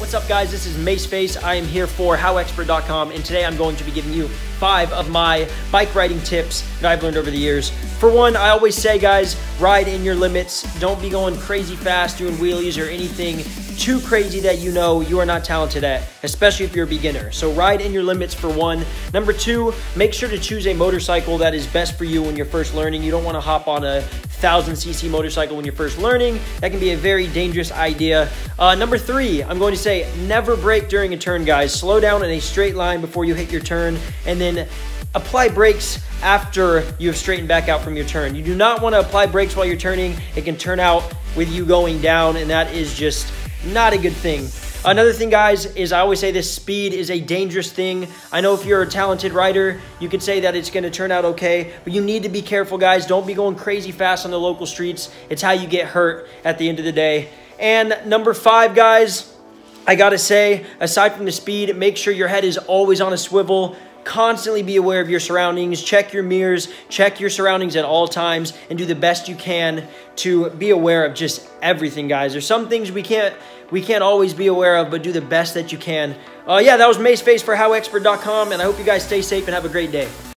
What's up, guys? This is MasFace. I am here for HowExpert.com, and today I'm going to be giving you 5 of my bike riding tips that I've learned over the years. For one, I always say, guys, ride in your limits. Don't be going crazy fast, doing wheelies or anything too crazy that you know you are not talented at, especially if you're a beginner. So ride in your limits for one. Number two, make sure to choose a motorcycle that is best for you when you're first learning. You don't want to hop on a 1,000cc motorcycle when you're first learning. That can be a very dangerous idea. Number three, I'm going to say never brake during a turn, guys. Slow down in a straight line before you hit your turn, and then apply brakes after you have straightened back out from your turn. You do not want to apply brakes while you're turning. It can turn out with you going down, and that is just not a good thing. Another thing, guys, is I always say this: speed is a dangerous thing. I know if you're a talented rider, you could say that it's going to turn out okay, but you need to be careful, guys. Don't be going crazy fast on the local streets. It's how you get hurt at the end of the day. And number five, guys, I gotta say, aside from the speed, make sure your head is always on a swivel. Constantly be aware of your surroundings, check your mirrors, check your surroundings at all times, and do the best you can to be aware of just everything, guys. There's some things we can't always be aware of, but do the best that you can. Yeah, that was MasFace for HowExpert.com, and I hope you guys stay safe and have a great day.